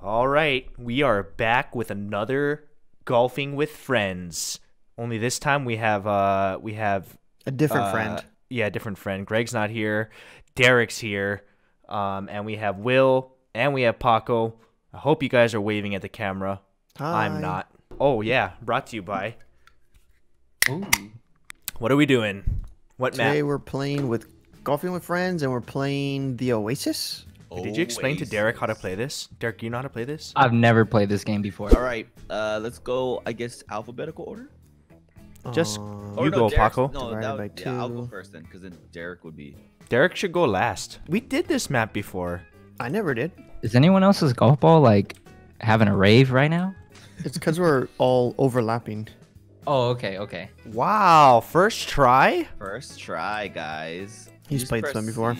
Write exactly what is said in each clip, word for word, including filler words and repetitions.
All right, we are back with another Golfing with Friends. Only this time we have uh we have a different uh, friend. Yeah, a different friend. Greg's not here. Derek's here. Um and we have Will and we have Paco. I hope you guys are waving at the camera. Hi. I'm not. Oh yeah, brought to you by. Ooh. What are we doing? What Today map? We're playing with Golfing with Friends and we're playing the Oasis. Did you explain Oasis. to Derek how to play this? Derek, you know how to play this? I've never played this game before. All right, uh, let's go, I guess, alphabetical order? Just um, you no, go, Derek's, Paco. No, that would, yeah, I'll go first then, because then Derek would be... Derek should go last. We did this map before. I never did. Is anyone else's golf ball, like, having a rave right now? It's because we're all overlapping. Oh, okay, okay. Wow, first try? First try, guys. He's played this one before.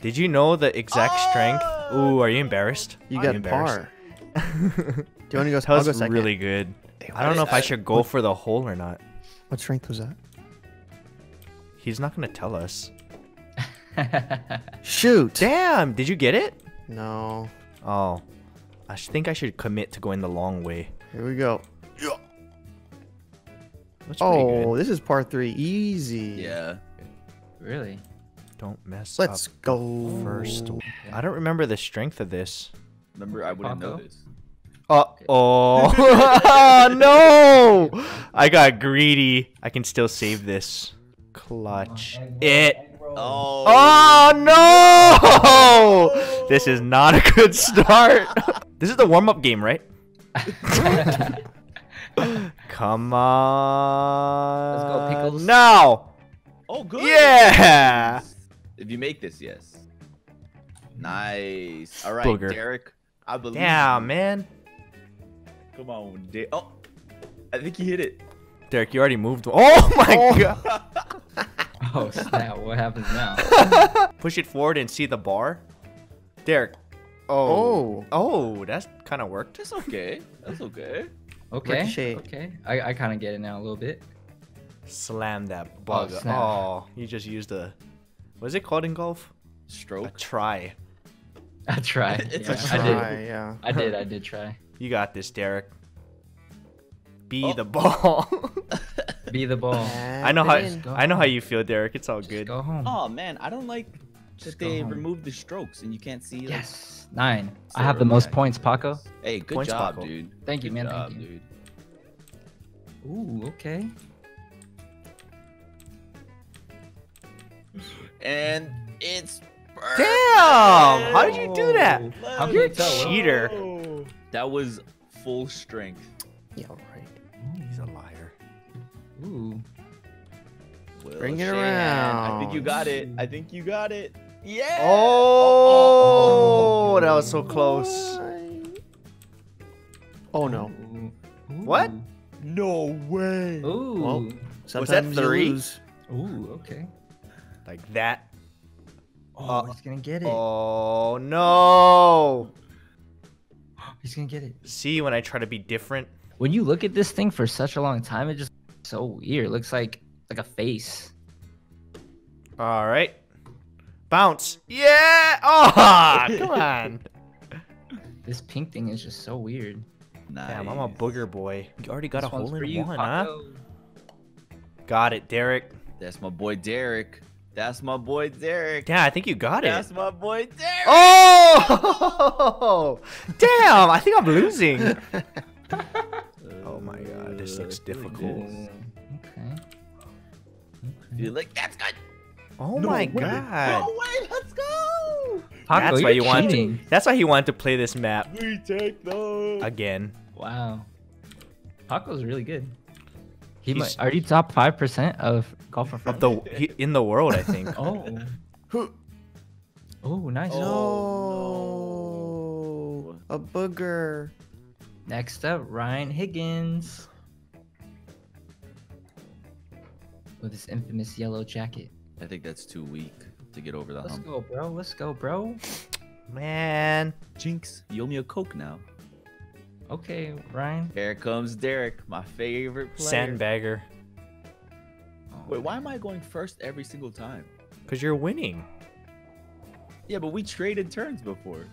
Did you know the exact oh, strength? Ooh, are you embarrassed? You got par. Do you want to go? That was go really good. Hey, I don't know if I, I should go what, for the hole or not. What strength was that? He's not gonna tell us. Shoot! Damn! Did you get it? No. Oh, I think I should commit to going the long way. Here we go. That's oh, good. This is par three. Easy. Yeah. Really. Don't mess Let's up go first. I don't remember the strength of this. Remember, I wouldn't Paco? know this. Uh oh. Oh, no. I got greedy. I can still save this. Clutch oh, it. Oh. oh, no. This is not a good start. This is the warm-up game, right? Come on. Let's go, Pickles. Now. Oh, good. Yeah. If you make this, yes. Nice. All right, Booger. Derek. I believe. Yeah, man. Come on, Derek. Oh, I think he hit it. Derek, you already moved. Oh my oh. god. Oh snap! What happens now? Push it forward and see the bar. Derek. Oh. Oh, oh that's kind of worked. That's okay. That's okay. Okay. Ricochet. Okay. I I kind of get it now a little bit. Slam that bug. Oh, oh you just used a. What is it called in golf? Stroke? A try. A try. It's yeah. a try, I did. yeah. I did, I did try. You got this, Derek. Be oh. the ball. Be the ball. I know how I know how you feel, Derek. It's all just good. Go home. Oh, man. I don't like just they remove the strokes and you can't see. Like, yes. Nine. I have the most points, Paco. Hey, good points, job, Paco. dude. Thank you, good man. Job, Thank you. Dude. Ooh, okay. And it's perfect. Damn! How did you do that? Let's You're a cheater. Go. That was full strength. Yeah, right. He's a liar. Ooh. Will Bring it Shahan. around. I think you got it. I think you got it. Yeah! Oh! oh, oh, oh. That was so close. What? Oh, no. Ooh. What? No way. Ooh. Well, was that three? Ooh, okay. Like that. Oh, uh, he's gonna get it. Oh, no. He's gonna get it. See, when I try to be different. When you look at this thing for such a long time, it just so weird. It looks like like a face. All right. Bounce. Yeah. Oh, come on. This pink thing is just so weird. Nice. Damn, I'm a booger boy. You already got this a hole in you, one, Paco. huh? Got it, Derek. That's my boy, Derek. That's my boy, Derek. Yeah, I think you got it. That's my boy, Derek. Oh! Damn, I think I'm losing. Oh, my God. This looks difficult. Okay. okay. You like, that's good. Oh, no my way. God. No way, let's go. Paco, that's, why you want to, that's why he wanted to play this map. We take those. Again. Wow. Paco's really good. He might, are you top five percent of golf in front of the he, in the world? I think. oh, oh, nice. Oh, no. A booger. Next up, Ryan Higgins with his infamous yellow jacket. I think that's too weak to get over that. Let's hump. go, bro. Let's go, bro. Man, Jinx, you owe me a Coke now. Okay, Ryan. Here comes Derek, my favorite player. Sandbagger. Wait, why am I going first every single time? Because you're winning. Yeah, but we traded turns before.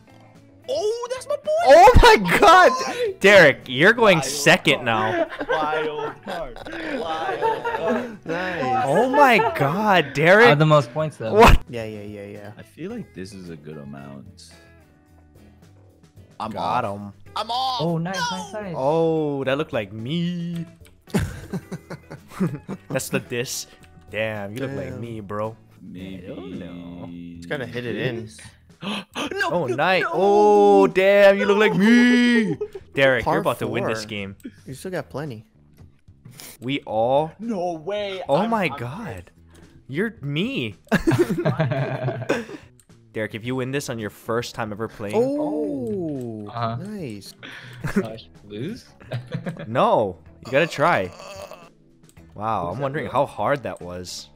Oh, that's That's my boy. Oh my God, Derek, you're going wild second card. now. Wild card. Wild card. Nice. Oh my God, Derek. I have the most points though. What? Yeah, yeah, yeah, yeah. I feel like this is a good amount. I'm Got off. him. I'm off. Oh, nice, no. nice, nice. Oh, that looked like me. That's the diss. Damn, you Damn. look like me, bro. Maybe. I don't know. Just gotta hit it in. no, oh, no, nice. No, oh, damn. You no. look like me. Derek, Part you're about four. to win this game. You still got plenty. We all. No way. Oh, I'm, my I'm God. Dead. You're me. Derek, if you win this on your first time ever playing. Oh, uh-huh. nice. Uh, lose? No. You gotta try. Wow, I'm wondering how hard that was.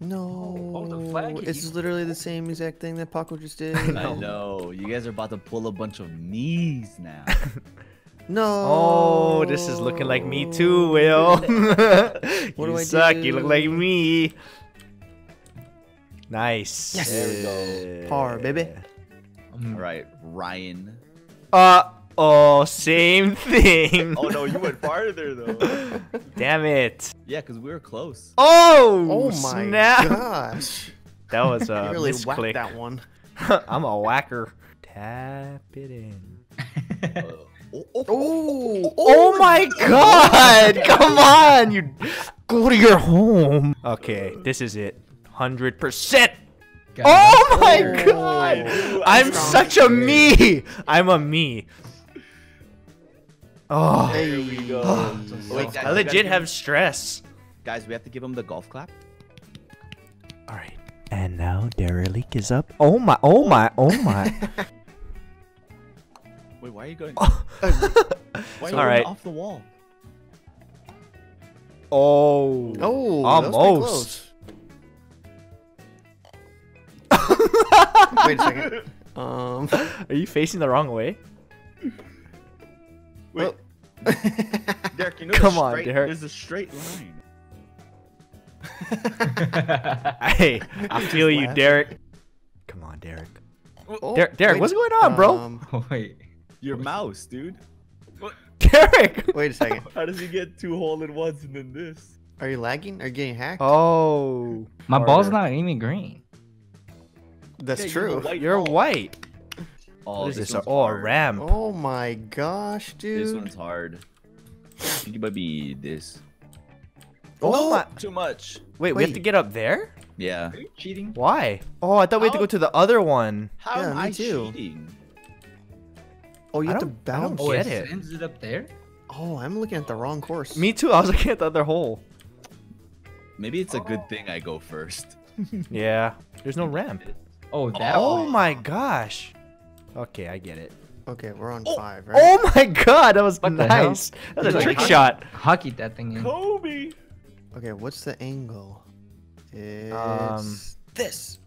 No, oh, the flag it's you... literally the same exact thing that Paco just did. I know. I know. You guys are about to pull a bunch of knees now. No. Oh, this is looking like me too, Will. What you do I suck. Do? You look like me. Nice. Yes. There we go. Par, baby. All right, Ryan. Uh oh, same thing. Oh no, you went farther though. Damn it. Yeah, because we were close. Oh, oh my snap. gosh. That was a you really misclick. That one. I'm a whacker. Tap it in. uh, oh, oh, oh, oh, oh, oh my God. Come on. You go to your home. Okay, this is it. one hundred percent. Oh my oh, God. Dude, I'm, I'm such a me. I'm a me. Oh, there we go. Oh, wait, guys, I legit have him... stress. Guys, we have to give him the golf clap. All right. And now Dereleek is up. Oh my, oh my, oh my. Wait, why are you going? Oh. Why are you All right. off the wall? Oh. Oh, almost. Wait a second. Um, are you facing the wrong way? Wait. Oh. Derek, you know Come on, straight, Derek. There's a straight line. Hey, I feel you, Derek. Come on, Derek. Oh, Der Derek, wait, what's going on, bro? Um, wait, your mouse, dude. What? Derek! Wait a second. How does he get two hole-in-ones and then this? Are you lagging? Are you getting hacked? Oh. My harder. ball's not even green. That's yeah, true. You're white. You're white. Oh, what is this? Oh, a ramp. Oh my gosh, dude. This one's hard. I think it might be this. Oh, no, too much. Wait, Wait, we have to get up there? Yeah. Are you cheating? Why? Oh, I thought How? we had to go to the other one. How yeah, am I too. cheating? Oh, you I have to bounce. Oh, it ends it up there? Oh, I'm looking at the wrong course. Me too. I was looking at the other hole. Maybe it's a oh. good thing I go first. Yeah. There's no ramp. Oh, that Oh way. my gosh. Okay, I get it. Okay, we're on oh, five, right? Oh my God, that was what nice. That was Dude, a trick like, shot. Hockeyed that thing in. Kobe. Okay, what's the angle? It's um, this.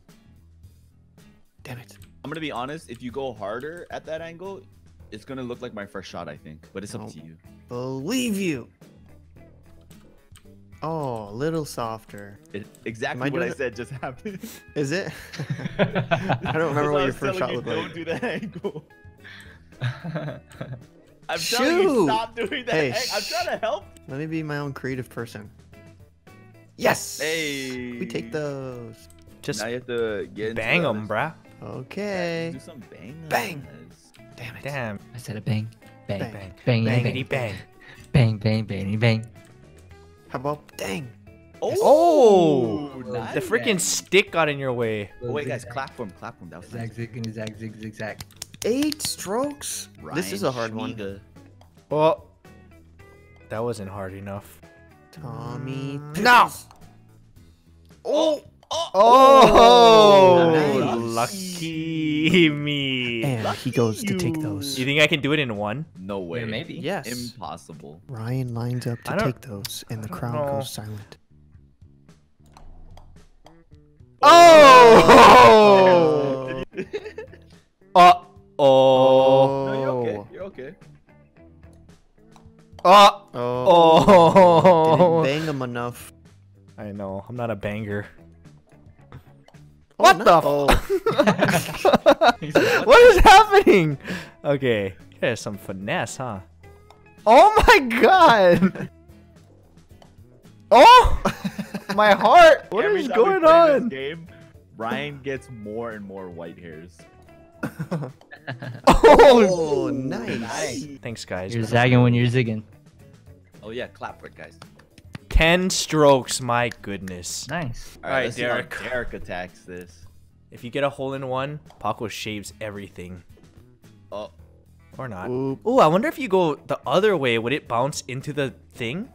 Damn it. I'm gonna be honest. If you go harder at that angle, it's gonna look like my first shot, I think. But it's up to you. Believe you. Oh, a little softer. It, exactly I what I said just happened. Is it? I don't remember what your first shot looked like. Don't do that angle. I'm Shoot. telling you, stop doing that hey, angle. I'm trying to help. Let me be my own creative person. Yes. Hey. We take those. Just now you have to get bang them, bruh. Okay. Do some bang. Bang. Damn it. Damn. I said a bang. Bang. Bang. Bang. Bang. Bang. Bang. Bang. Bang. Bang. Bang. Bang. How about dang? Oh, oh nice. The freaking stick got in your way. Oh, wait, guys, clap for him, clap for him. That was zag, nice. zig, and zag, zig, zig, zag. Eight strokes. Ryan this is a hard Schmiga. one. Well, that wasn't hard enough. Tommy. No. Oh. Oh. oh. Nice. Lucky me. And Lucky he goes you. to take those. You think I can do it in one? No way. Yeah, maybe. Yes. Impossible. Ryan lines up to take those, and the crowd know. goes silent. Oh! Uh-oh. Oh. oh. No, you're okay. You're okay. Uh oh. Oh. Didn't bang him enough. I know. I'm not a banger. What? What the f- What is happening? Okay. There's some finesse, huh? Oh my god! Oh! My heart! What Every is going on? Game, Ryan gets more and more white hairs. oh, oh, nice. nice. Thanks, guys. You're zagging when you're zigging. Oh, yeah. Clap for it, guys. Ten strokes. My goodness. Nice. All right, All right Derek. Derek attacks this. If you get a hole in one, Paco shaves everything. Oh. Or not. Oh, I wonder if you go the other way, would it bounce into the thing?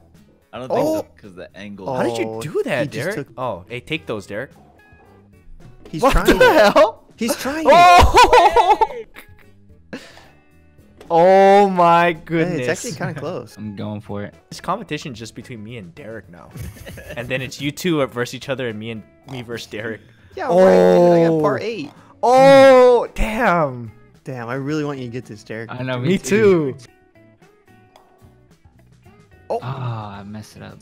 I don't think oh. so, because the angle. How did you do that, Derek? Took... Oh, hey, take those, Derek. He's what trying. What the it. hell? He's trying. Oh, oh my goodness. Hey, it's actually kind of close. I'm going for it. This competition is just between me and Derek now. And then it's you two versus each other and me and me versus Derek. Yeah, oh. right. I got part eight. Oh, damn. Damn, I really want you to get this, Derek. I know, me, me too. too. Oh. oh, I messed it up.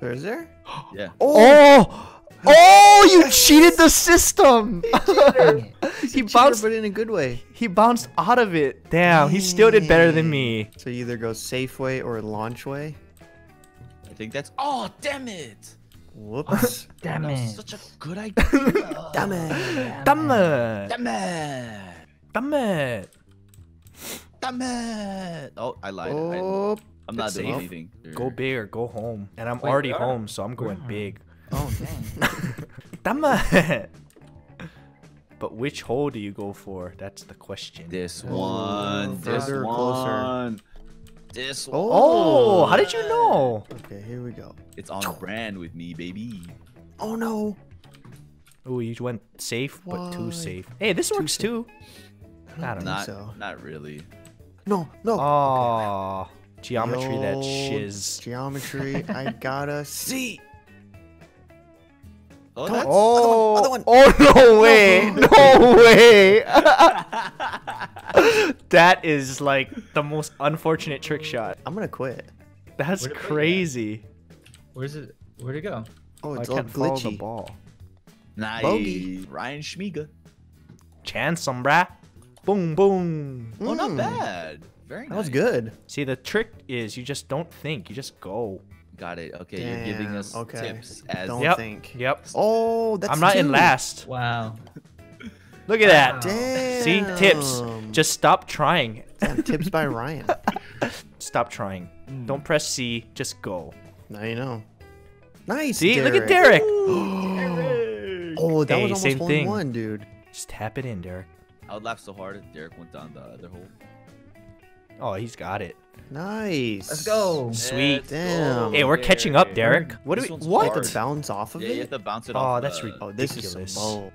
There's there? Yeah. Oh! Oh, you cheated the system! He, He's he a bounced, cheater, but in a good way. He bounced out of it. Damn, he still did better than me. So you either go safe way or launch way. I think that's. Oh, damn it! Whoops! Damn it! That was such a good idea. Damn it! Damn it! Damn it! Damn it! Damn it! Oh, I lied. Oh, I, I'm not doing safe. anything. Go big or go home. And I'm Wait, already are. home, so I'm going big. Oh, dang. Damn it! But which hole do you go for? That's the question. This one. Oh, this further one. Closer. This oh, one. Oh, how did you know? Okay, here we go. It's on brand with me, baby. Oh, no. Oh, you went safe, Why? but too safe. Hey, this too works, safe. too. I don't not, think so. Not really. No, no. Oh, okay. Geometry, Yo, that shiz. Geometry, I gotta see. Oh, that's, oh, other one, other one. oh no way. No, no way. That is like the most unfortunate trick shot. I'm gonna quit. That's Where'd crazy. Where's it? Where'd it go? Oh, it's oh, all I can't glitchy. Follow the ball. Nice. Bogey. Ryan Schmiga. Chance some brah. Boom, boom. Oh, mm. not bad. Very nice. That was good. See, the trick is you just don't think. You just go. Got it. Okay, Damn. you're giving us okay. tips. As don't yep. think. Yep. Oh, that's I'm not two. in last. Wow. Look at that. Damn. See, tips. Just stop trying. Damn, tips by Ryan. Stop trying. Mm. Don't press C. Just go. Now you know. Nice, See, Derek. Look at Derek. Derek. Oh, that hey, was almost same one, thing. one, dude. Just tap it in, Derek. I would laugh so hard if Derek went down the other hole. Oh, he's got it. Nice. Let's go. Sweet. Let's Damn. Go. Hey, we're Derek. catching up, Derek. What do we? What? Hard. To bounce off of yeah, it. You have to bounce it oh, off. That's the... Oh, that's ridiculous. All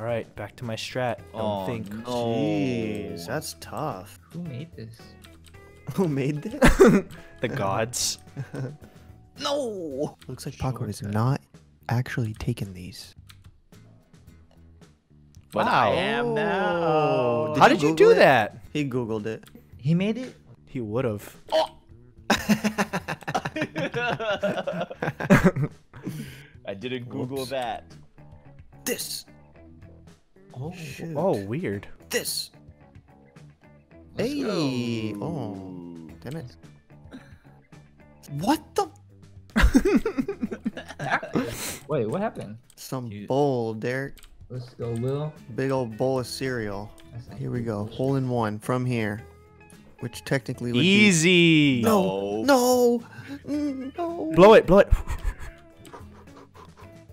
right, back to my strat. Don't oh, think. No. Jeez, that's tough. Who made this? Who made this? The gods. No. Looks like Paco is not actually taking these. But wow. I am now. Did How did Google you do it? that? He Googled it. He made it? He would have. Oh. I didn't Google Oops. that. This. Oh, Shoot. oh weird. This. Let's hey. Go. Oh, damn it. What the? Wait, what happened? Some you... bowl, Derek. Let's go, Will. Big old bowl of cereal. Here we go. Hole in one from here. Which technically would Easy. be... Easy! No. No. No. Blow it. Blow it.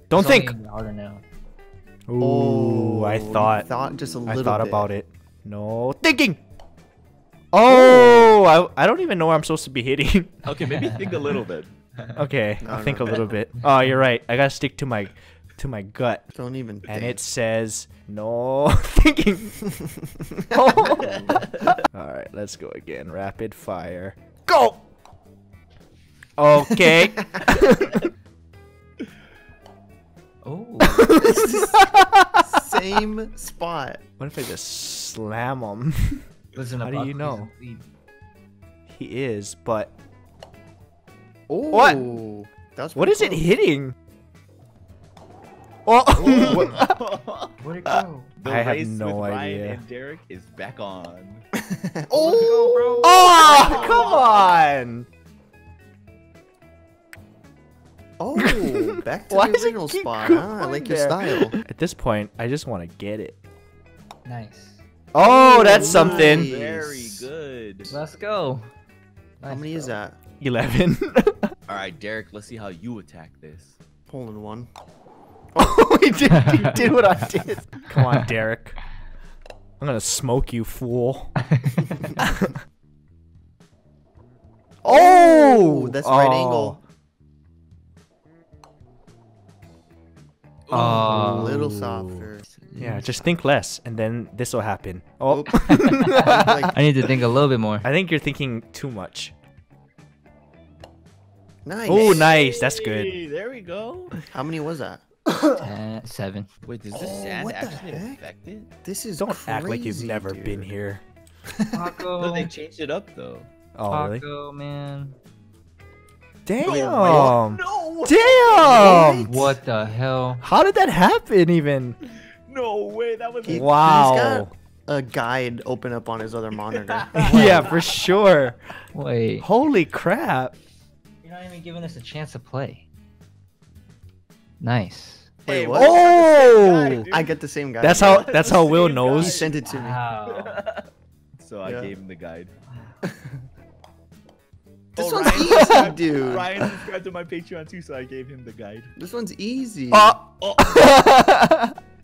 Don't it's think. Now. Ooh, I thought. thought just a little I thought bit. about it. No thinking. Oh, I, I don't even know where I'm supposed to be hitting. Okay, maybe think a little bit. Okay, no, I'll no, think no. a little bit. Oh, you're right. I got to stick to my... to my gut. Don't even think. And it says no thinking. Oh. All right, let's go again. Rapid fire. Go. Okay. Oh. Same spot. What if I just slam him? Listen, how do you know? He is, but Oh. What? That was what is cool. it hitting? Oh! Where'd it go? The I race have no with idea. Ryan and Derek is back on. Oh! Bro. Oh! Come on! Oh! Back to the original spot, huh? I like your style. At this point, I just want to get it. Nice. Oh, that's nice. Something. Very good. Let's go. Let's How many go. Is that? eleven. All right, Derek, let's see how you attack this. Pulling one. Oh, he did, he did what I did. Come on, Derek. I'm going to smoke you, fool. Oh, that's oh. right angle. Oh, a little softer. Yeah, just think less, and then this will happen. Oh, I need to think a little bit more. I think you're thinking too much. Nice. Oh, nice. That's good. There we go. How many was that? Uh, seven. Wait, does this oh, sand actually affect it? This is Don't crazy, act like you've never dude. been here. Paco. No, they changed it up though. Oh, Paco, really? man. Damn. No, no. Damn. What? what the hell? How did that happen even? No way. That was he, wow. He's got a guide open up on his other monitor. Yeah, for sure. Wait. Holy crap. You're not even giving us a chance to play. Nice. Hey, what? Oh! I get the same guide. That's how. That's how Will knows. He sent it to wow. me. So I yeah. gave him the guide. This oh, one's Ryan easy, dude. Ryan subscribed to my Patreon too, so I gave him the guide. This one's easy. Oh. Oh.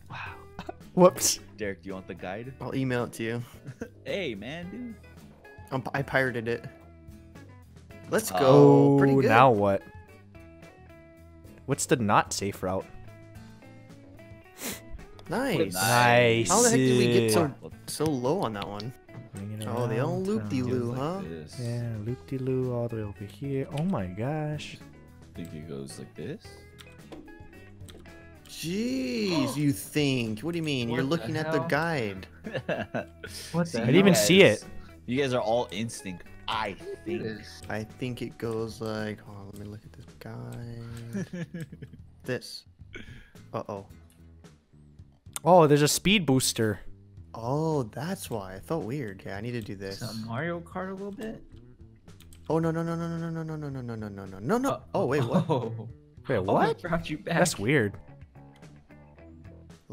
Wow. Whoops. Derek, do you want the guide? I'll email it to you. Hey, man, dude. I'm, I pirated it. Let's go. Oh, pretty good. Now what? What's the not safe route? Nice. Nice. How the heck did we get so, so low on that one? Oh, the old loop-de-loo, huh? Like yeah, loop-de-loo all the way over here. Oh my gosh. I think it goes like this. Jeez, you think. What do you mean? What You're looking the at the guide. What the I didn't even see it. You guys are all instinct. I think. I think it goes like. Hold on, let me look at this guy. This. Uh oh. Oh, there's a speed booster. Oh, that's why. I felt weird. Yeah, I need to do this. Is that Mario Kart a little bit? Oh no no no no no no no no no no no no no no no. Oh wait what? Oh. Wait what? Oh, I brought you back. That's weird.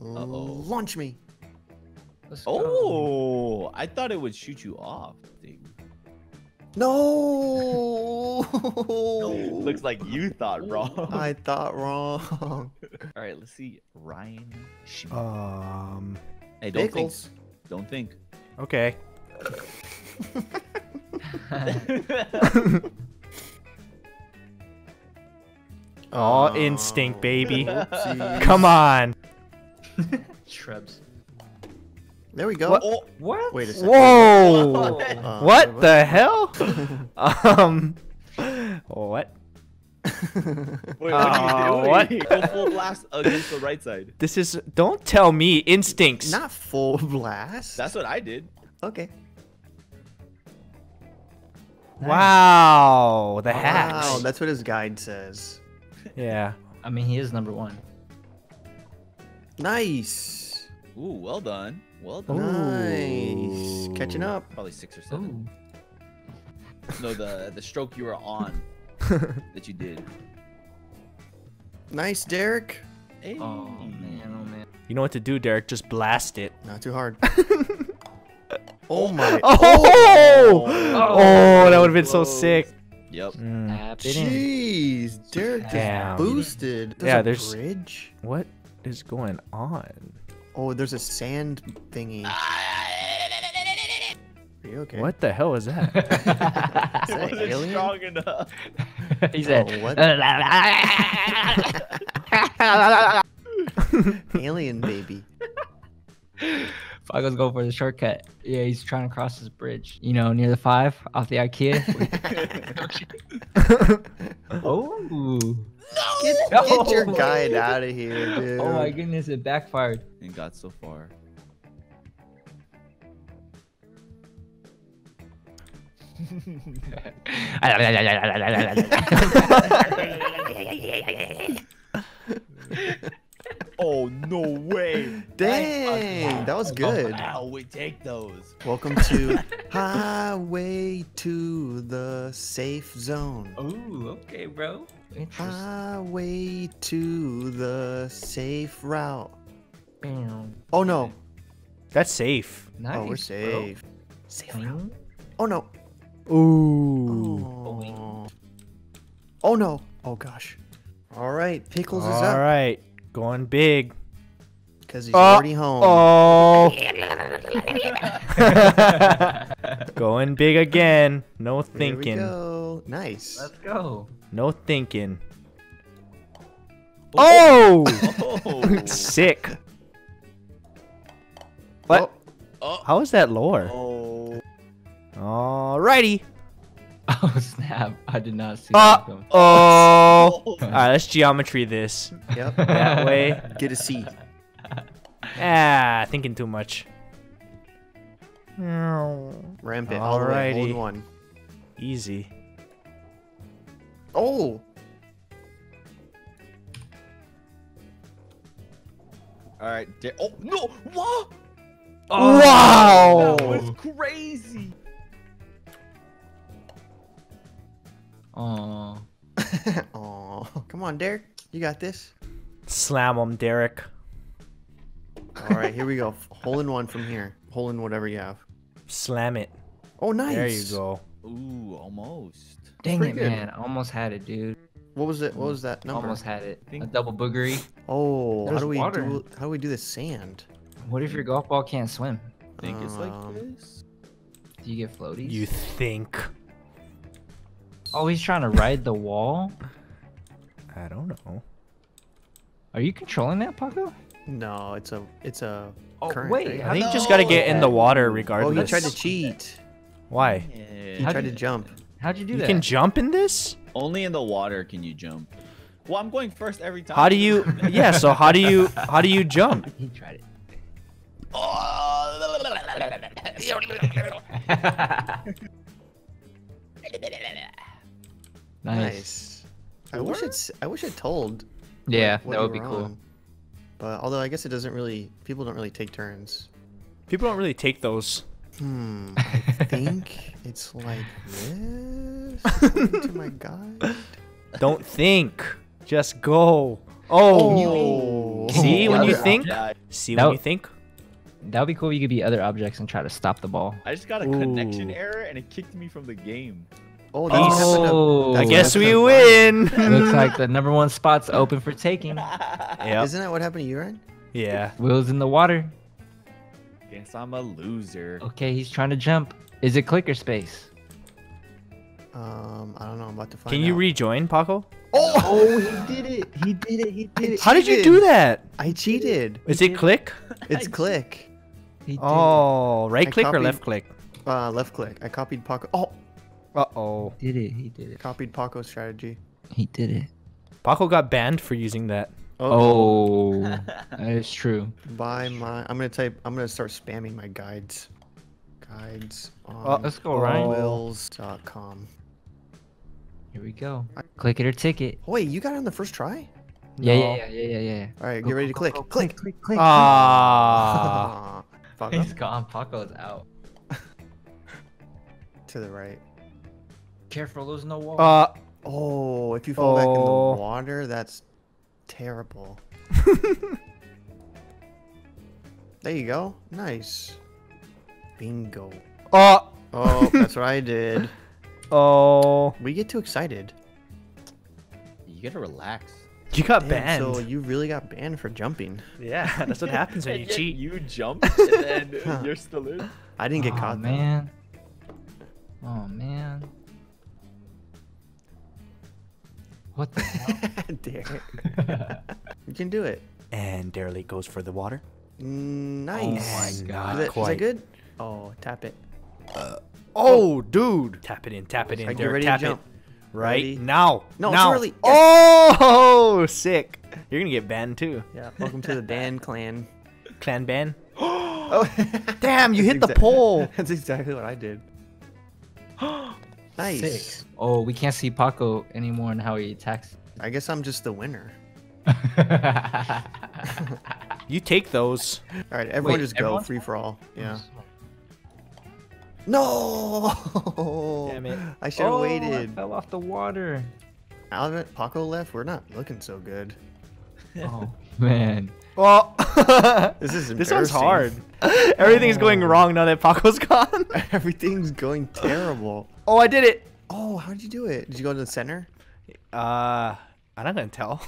Uh oh. Launch me. Let's oh, go. I thought it would shoot you off. Dude. No! No! Looks like you thought wrong. I thought wrong. All right, let's see. Ryan. Um. Hey, don't Pickles. think. Don't think. Okay. Oh, oh, instinct, baby. Geez. Come on. Shrubs. There we go. What? Oh, what? Wait a second. Whoa! uh, what wait, the hell? um. What? Wait, what uh, do you do? What? Go full blast against the right side. This is. Don't tell me instincts. Not full blast. That's what I did. Okay. Wow. The wow, hacks. Wow, that's what his guide says. Yeah. I mean, he is number one. Nice. Ooh, well done. Well done. Nice. Catching up. Probably six or seven. Ooh. No, the the stroke you were on that you did. Nice, Derek. Hey. Oh man, oh man. You know what to do, Derek. Just blast it. Not too hard. Oh my. Oh. Oh, oh that would have been Whoa. so sick. Yep. Mm. Jeez, Derek just boosted. There's yeah, a there's. Bridge? What is going on? Oh, there's a sand thingy. Are you okay? What the hell was that? Is that it wasn't alien? Strong enough. He said, oh, what? Alien baby. Paco's going for the shortcut. Yeah, he's trying to cross this bridge. You know, near the five, off the Ikea. Oh. No! Get, no! Get your guide out of here, dude. Oh my goodness, it backfired. And got so far. Oh, no way. Dang, that was good. Wow, we take those. Welcome to Highway to the Safe Zone. Ooh, okay, bro. Highway to the safe route. Bam. Oh, no. That's safe. Nice, oh, we're safe. Bro. Safe route? Oh, no. Ooh. Oh. Oh, no. Oh, gosh. All right, Pickles is up. All right, going big. Because he's oh, already home. Oh. Going big again. No thinking. Here we go. Nice. Let's go. No thinking. Oh! Oh. Sick. What? Oh. How is that lore? Oh. All righty. Oh snap! I did not see uh, that. Oh! All right, let's geometry this. Yep. That way. Get a C. Ah, thinking too much. Ramp it. All righty. Hold one. Easy. Oh. All right. Oh no! What? Oh, wow! That was crazy. Aww. Aww. Come on, Derek. You got this. Slam him, Derek. All right, here we go. Hole in one from here. Hole in whatever you have. Slam it. Oh, nice. There you go. Ooh, almost. Dang it, good. Man. I almost had it, dude. What was it? What was that number? Almost had it. A double boogery. Oh, how do, we do, how do we do the sand? What if your golf ball can't swim? I think um, it's like this. Do you get floaties? You think. Oh, he's trying to ride the wall? I don't know. Are you controlling that, Paco? No, it's a it's a oh, current. Wait, right? I think no, you just gotta get in the water regardless. Oh, he tried to cheat. Why? He how'd tried you, to jump. How'd you do you that? You can jump in this? Only in the water can you jump. Well, I'm going first every time. How do you Yeah, so how do you how do you jump? He tried it. Oh. Nice. I wish it's. I wish it told. Yeah, that would be cool. But although I guess it doesn't really. People don't really take turns. People don't really take those. Hmm. I think it's like this. Oh my god. Don't think. Just go. Oh. oh. See when you think. See when you think. That would be cool. If you could be other objects and try to stop the ball. I just got a Ooh. connection error and it kicked me from the game. Oh, that's oh, I guess we win. Looks like the number one spot's open for taking. Yep. Isn't that what happened to you, Ryan? Yeah. Will's in the water. Guess I'm a loser. Okay, he's trying to jump. Is it click or space? Um, I don't know. I'm about to find Can out. Can you rejoin, Paco? Oh! Oh, he did it. He did it. He did it. How did you do that? I cheated. Is it click? It's click. He oh, right click copied, or left click? Uh, left click. I copied Paco. Oh. Uh-oh. He did it. He did it. Copied Paco's strategy. He did it. Paco got banned for using that. Oh. oh. That is true. By my... I'm going to type... I'm going to start spamming my guides. Guides on... Oh, let's go, Ryan. wills dot com. Here we go. I, click it or ticket. Oh, wait, you got it on the first try? Yeah, no. yeah, yeah, yeah, yeah, yeah. All right, go, get ready go, to click. Go, go, click. Click, click, click. Ah. He's gone. Paco's out. To the right. Careful, there's no wall. Uh, oh, if you fall oh. back in the water, that's terrible. There you go. Nice. Bingo. Oh, oh that's what I did. Oh. We get too excited. You gotta relax. You got Damn, banned. So you really got banned for jumping. Yeah, that's what happens when you cheat. You jump and then huh. you're still in. I didn't get oh, caught, man. Though. Oh, man. What the hell? Derek. You can do it. And Dereleek goes for the water. Nice. Oh my god. Is that, is that good? Oh, tap it. Uh, oh, dude. Tap it in. Tap it in. Derek. Get ready tap to jump. It. Right ready? now. No, now. It's early. Yes. Oh, sick. You're going to get banned too. Yeah. Welcome to the ban clan. Clan ban? Oh, damn. You hit the pole. That's exactly what I did. Nice. Sick. Oh, we can't see Paco anymore and how he attacks. I guess I'm just the winner. You take those. All right, everyone Wait, just go free for all. Yeah. No! Damn it! I should have oh, waited. I fell off the water. Alan, Paco left. We're not looking so good. Oh man. Well, this is this one's hard. Everything's oh. going wrong now that Paco's gone. Everything's going terrible. Oh, I did it. Oh, how did you do it? Did you go to the center? Uh, I'm not gonna tell.